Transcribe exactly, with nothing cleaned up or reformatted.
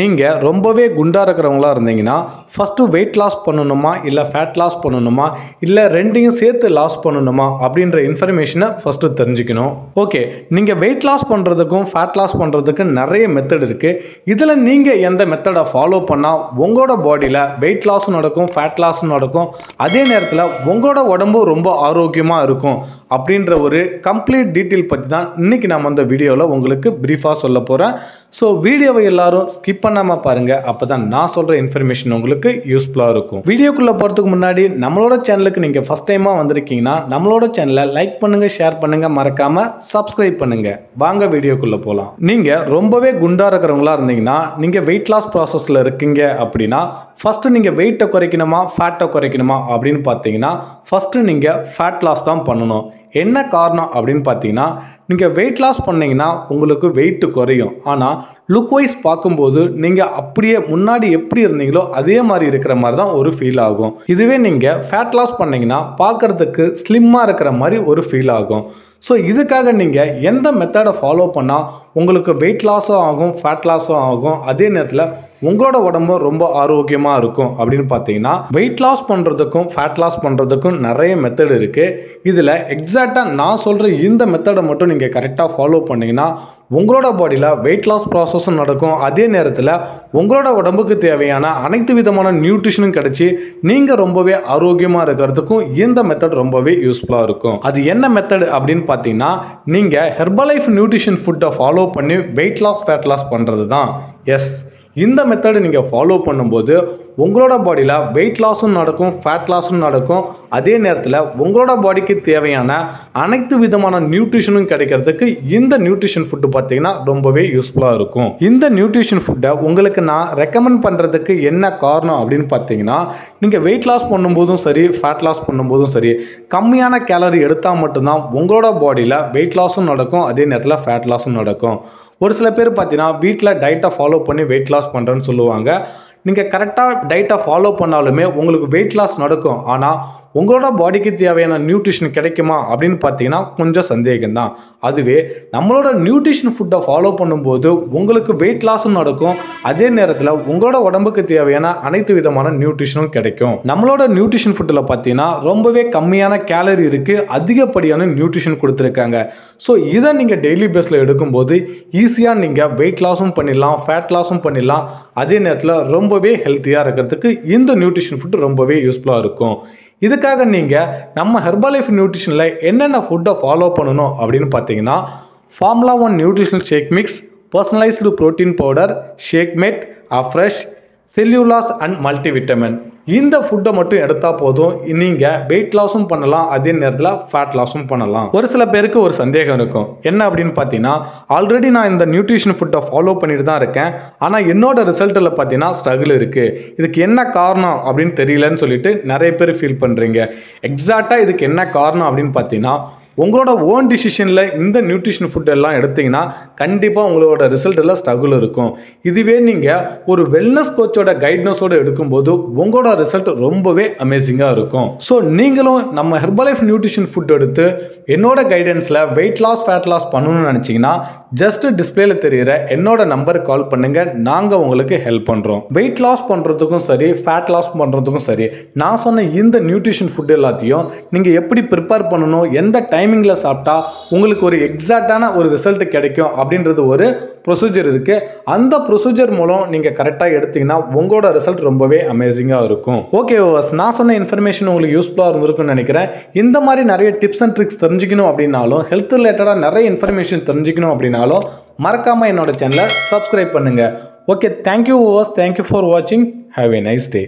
நீங்கள் ரொம்பவே குண்டாக இருக்கிறவங்களா இருந்தீங்கன்னா ஃபஸ்ட்டு வெயிட் லாஸ் பண்ணணுமா இல்லை ஃபேட் லாஸ் பண்ணணுமா இல்லை ரெண்டையும் சேர்த்து லாஸ் பண்ணணுமா அப்படின்ற இன்ஃபர்மேஷனை ஃபஸ்ட்டு தெரிஞ்சுக்கணும். ஓகே, நீங்கள் வெயிட் லாஸ் பண்ணுறதுக்கும் ஃபேட் லாஸ் பண்ணுறதுக்கும் நிறைய மெத்தட் இருக்குது. இதில் நீங்கள் எந்த மெத்தடை ஃபாலோ பண்ணால் உங்களோட பாடியில் வெயிட் லாஸ் நடக்கும், ஃபேட் லாஸ் நடக்கும், அதே நேரத்தில் உங்களோட உடம்பு ரொம்ப ஆரோக்கியமாக இருக்கும் அப்படின்ற ஒரு கம்ப்ளீட் டீட்டெயில் பற்றி தான் இன்றைக்கி நம்ம அந்த வீடியோவில் உங்களுக்கு ப்ரீஃபாக சொல்ல போகிறேன். ஸோ வீடியோவை எல்லாரும் ஸ்கிப் பண்ணாமல் பாருங்கள், அப்போ தான் நான் சொல்கிற இன்ஃபர்மேஷன் உங்களுக்கு யூஸ்ஃபுல்லாக இருக்கும். வீடியோக்குள்ளே போகிறதுக்கு முன்னாடி நம்மளோட சேனலுக்கு நீங்கள் ஃபஸ்ட் டைமாக வந்திருக்கீங்கன்னா நம்மளோட சேனலை லைக் பண்ணுங்கள், ஷேர் பண்ணுங்கள், மறக்காமல் சப்ஸ்கிரைப் பண்ணுங்கள். வாங்க வீடியோக்குள்ளே போகலாம். நீங்கள் ரொம்பவே குண்டாக இருக்கிறவங்களா இருந்தீங்கன்னா நீங்கள் வெயிட் லாஸ் ப்ராசஸில் இருக்கீங்க அப்படின்னா ஃபஸ்ட்டு நீங்கள் வெயிட்டை குறைக்கணுமா ஃபேட்டை குறைக்கணுமா அப்படின்னு பார்த்தீங்கன்னா ஃபஸ்ட்டு நீங்கள் ஃபேட் லாஸ் தான் பண்ணணும். என்ன காரணம் அப்படின்னு பார்த்தீங்கன்னா நீங்கள் வெயிட் லாஸ் பண்ணிங்கன்னா உங்களுக்கு வெயிட்டு குறையும், ஆனால் லுக் வைஸ் பார்க்கும்போது நீங்கள் அப்படியே முன்னாடி எப்படி இருந்தீங்களோ அதே மாதிரி இருக்கிற மாதிரி தான் ஒரு ஃபீல் ஆகும். இதுவே நீங்கள் ஃபேட் லாஸ் பண்ணிங்கன்னா பார்க்குறதுக்கு ஸ்லிம்மாக இருக்கிற மாதிரி ஒரு ஃபீல் ஆகும். ஸோ இதுக்காக நீங்கள் எந்த மெத்தடை ஃபாலோ பண்ணால் உங்களுக்கு வெயிட் லாஸும் ஆகும், ஃபேட் லாஸும் ஆகும், அதே நேரத்தில் உங்களோட உடம்பு ரொம்ப ஆரோக்கியமாக இருக்கும் அப்படின்னு பார்த்தீங்கன்னா வெயிட் லாஸ் பண்ணுறதுக்கும் ஃபேட் லாஸ் பண்ணுறதுக்கும் நிறைய மெத்தட் இருக்குது. இதில் எக்ஸாக்டாக நான் சொல்கிற இந்த மெத்தடை மட்டும் நீங்கள் கரெக்டாக ஃபாலோ பண்ணிங்கன்னா உங்களோட பாடியில் வெயிட் லாஸ் ப்ராசஸும் நடக்கும், அதே நேரத்தில் உங்களோட உடம்புக்கு தேவையான அனைத்து விதமான நியூட்ரிஷனும் கிடச்சி நீங்கள் ரொம்பவே ஆரோக்கியமாக இருக்கிறதுக்கும் இந்த மெத்தட் ரொம்பவே யூஸ்ஃபுல்லாக இருக்கும். அது என்ன மெத்தட் அப்படின்னு பார்த்தீங்கன்னா நீங்கள் ஹெர்பலைஃப் நியூட்ரிஷன் ஃபுட்டை ஃபாலோ பண்ணி வெயிட் லாஸ் ஃபேட் லாஸ் பண்ணுறது தான். எஸ், இந்த மெத்தடை நீங்கள் ஃபாலோ பண்ணும்போது உங்களோட பாடியில் வெயிட் லாஸும் நடக்கும், ஃபேட் லாஸும் நடக்கும், அதே நேரத்தில் உங்களோட பாடிக்கு தேவையான அனைத்து விதமான நியூட்ரிஷனும் கிடைக்கிறதுக்கு இந்த நியூட்ரிஷன் ஃபுட்டு பார்த்தீங்கன்னா ரொம்பவே யூஸ்ஃபுல்லாக இருக்கும். இந்த நியூட்ரிஷன் ஃபுட்டை உங்களுக்கு நான் ரெக்கமெண்ட் பண்ணுறதுக்கு என்ன காரணம் அப்படின்னு பார்த்தீங்கன்னா நீங்கள் வெயிட் லாஸ் பண்ணும்போதும் சரி, ஃபேட் லாஸ் பண்ணும்போதும் சரி, கம்மியான கேலரி எடுத்தால் மட்டும்தான் உங்களோட பாடியில் வெயிட் லாஸும் நடக்கும், அதே நேரத்தில் ஃபேட் லாஸும் நடக்கும். ஒரு சில பேர் பார்த்தீங்கன்னா வீட்டில் டயட்டை ஃபாலோ பண்ணி வெயிட் லாஸ் பண்ணுறேன்னு சொல்லுவாங்க. நீங்கள் கரெக்டாக டயட்டை ஃபாலோ பண்ணாலுமே உங்களுக்கு வெயிட் லாஸ் நடக்கும், ஆனால் உங்களோட பாடிக்கு தேவையான நியூட்ரிஷன் கிடைக்குமா அப்படின்னு பார்த்தீங்கன்னா கொஞ்சம் சந்தேகம்தான். அதுவே நம்மளோட நியூட்ரிஷன் ஃபுட்டை ஃபாலோ பண்ணும்போது உங்களுக்கு வெயிட் லாஸும் நடக்கும், அதே நேரத்தில் உங்களோட உடம்புக்கு தேவையான அனைத்து விதமான நியூட்ரிஷனும் கிடைக்கும். நம்மளோட நியூட்ரிஷன் ஃபுட்டில் பார்த்தீங்கன்னா ரொம்பவே கம்மியான கேலரி இருக்குது, அதிகப்படியான நியூட்ரிஷன் கொடுத்துருக்காங்க. ஸோ இதை நீங்கள் டெய்லி பேஸில் எடுக்கும்போது ஈஸியாக நீங்கள் வெயிட் லாஸும் பண்ணிடலாம், ஃபேட் லாஸும் பண்ணிடலாம், அதே நேரத்தில் ரொம்பவே ஹெல்த்தியாக இருக்கிறதுக்கு இந்த நியூட்ரிஷன் ஃபுட்டு ரொம்பவே யூஸ்ஃபுல்லாக இருக்கும். இதுக்காக நீங்கள் நம்ம ஹெர்பலைஃப் நியூட்ரிஷனில் என்னென்ன ஃபுட்டை ஃபாலோ பண்ணணும் அப்படின்னு பார்த்தீங்கன்னா formula one nutrition shake mix, personalised protein powder, Shakemate, fresh Cell-U-Loss and multi vitamin. இந்த ஃபுட்டை மட்டும் எடுத்தால் போதும், நீங்கள் வெயிட் லாஸும் பண்ணலாம், அதே நேரத்தில் ஃபேட் லாஸும் பண்ணலாம். ஒரு சில பேருக்கு ஒரு சந்தேகம் இருக்கும், என்ன அப்படின்னு பார்த்தீங்கன்னா ஆல்ரெடி நான் இந்த நியூட்ரிஷன் ஃபுட்டை ஃபாலோ பண்ணிட்டு தான் இருக்கேன், ஆனால் என்னோட ரிசல்ட்டில் பார்த்தீங்கன்னா ஸ்ட்ரகிள் இருக்குது, இதுக்கு என்ன காரணம் அப்படின்னு தெரியலன்னு சொல்லிட்டு நிறைய பேர் ஃபீல் பண்ணுறீங்க. எக்ஸாக்டாக இதுக்கு என்ன காரணம் அப்படின்னு பார்த்தீங்கன்னா உங்களோட ஓன் டிசிஷனில் இந்த நியூட்ரிஷன் ஃபுட் எல்லாம் எடுத்தீங்கன்னா கண்டிப்பாக உங்களோட ரிசல்ட்டில் ஸ்ட்ரகிள் இருக்கும். இதுவே நீங்கள் ஒரு வெல்னஸ் கோச்சோட கைட்னஸோடு எடுக்கும்போது உங்களோட ரிசல்ட் ரொம்பவே அமேசிங்காக இருக்கும். ஸோ நீங்களும் நம்ம ஹெர்பலைஃப் நியூட்ரிஷன் ஃபுட் எடுத்து என்னோட கைடன்ஸில் வெயிட் லாஸ் ஃபேட் லாஸ் பண்ணணும்னு நினச்சிங்கன்னா ஜஸ்ட் டிஸ்பிளேல தெரிகிற என்னோட நம்பருக்கு கால் பண்ணுங்கள், நாங்கள் உங்களுக்கு ஹெல்ப் பண்ணுறோம். வெயிட் லாஸ் பண்ணுறதுக்கும் சரி, ஃபேட் லாஸ் பண்ணுறதுக்கும் சரி, நான் சொன்ன இந்த நியூட்ரிஷன் ஃபுட் எல்லாத்தையும் நீங்கள் எப்படி ப்ரிப்பேர் பண்ணணும், எந்த டைம் டைமிங்ல சாப்பிட்டா உங்களுக்கு ஒரு எக்ஸாக்டான ஒரு ரிசல்ட் கிடைக்கும் அப்படின்றது ஒரு ப்ரொசீஜர் இருக்கு. அந்த ப்ரொசீஜர் மூலம் நீங்க கரெக்டா எடுத்தீங்கன்னா உங்களோட ரிசல்ட் ரொம்பவே அமேசிங்கா இருக்கும். ஓகே, நான் சொன்ன இன்ஃபர்மேஷன் உங்களுக்கு யூஸ்ஃபுல்லா இருந்திருக்கும்னு நினைக்கிறேன். இந்த மாதிரி நிறைய டிப்ஸ் அண்ட் ட்ரிக்ஸ் தெரிஞ்சுக்கணும் அப்படின்னாலும், ஹெல்த் ரிலேட்டடா நிறைய இன்ஃபர்மேஷன் தெரிஞ்சுக்கணும் அப்படின்னாலும் மறக்காம என்னோட சேனலை சப்ஸ்கிரைப் பண்ணுங்க. ஓகே, தேங்க்யூ ஓவர்ஸ், தேங்க்யூ ஃபார் வாட்சிங், ஹேவ் எ நைஸ் டே.